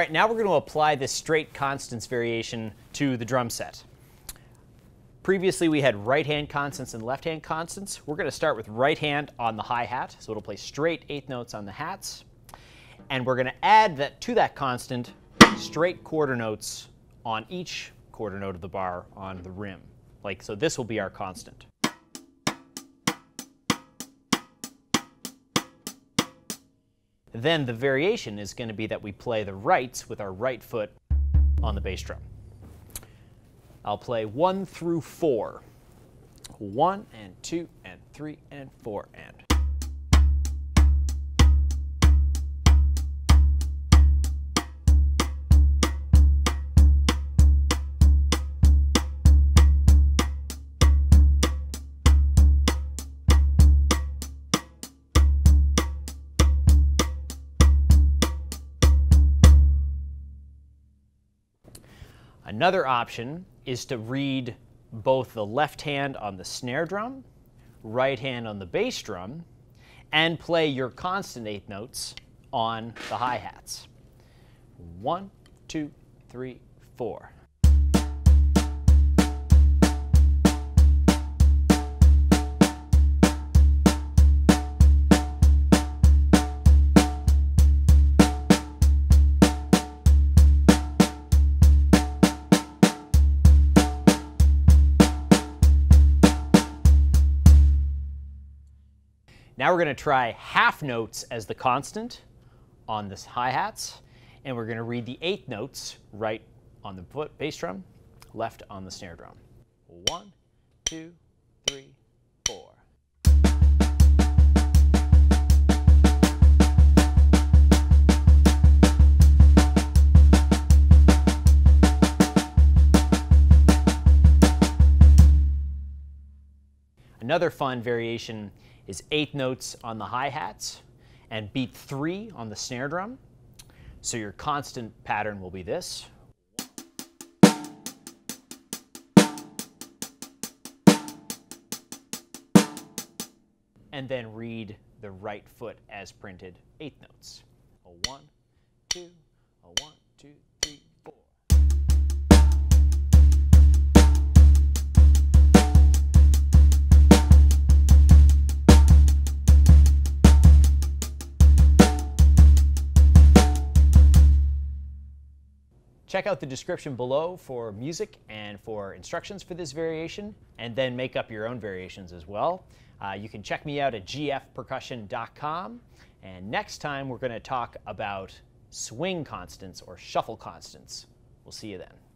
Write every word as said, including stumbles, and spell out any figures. All right, now we're going to apply this straight constants variation to the drum set. Previously, we had right-hand constants and left-hand constants. We're going to start with right hand on the hi-hat, so it'll play straight eighth notes on the hats. And we're going to add that to that constant straight quarter notes on each quarter note of the bar on the rim. Like, so this will be our constant. Then the variation is going to be that we play the rights with our right foot on the bass drum. I'll play one through four. One and two and three and four and. Another option is to read both the left hand on the snare drum, right hand on the bass drum, and play your constant eighth notes on the hi-hats. One, two, three, four. Now we're going to try half notes as the constant on the hi-hats, and we're going to read the eighth notes right on the foot bass drum, left on the snare drum. One, two, three, four. Another fun variation is eighth notes on the hi-hats and beat three on the snare drum. So your constant pattern will be this. And then read the right foot as printed eighth notes. A one, two, a one, two, three, four. Check out the description below for music and for instructions for this variation, and then make up your own variations as well. Uh, you can check me out at g f percussion dot com, and next time we're going to talk about swing constants or shuffle constants. We'll see you then.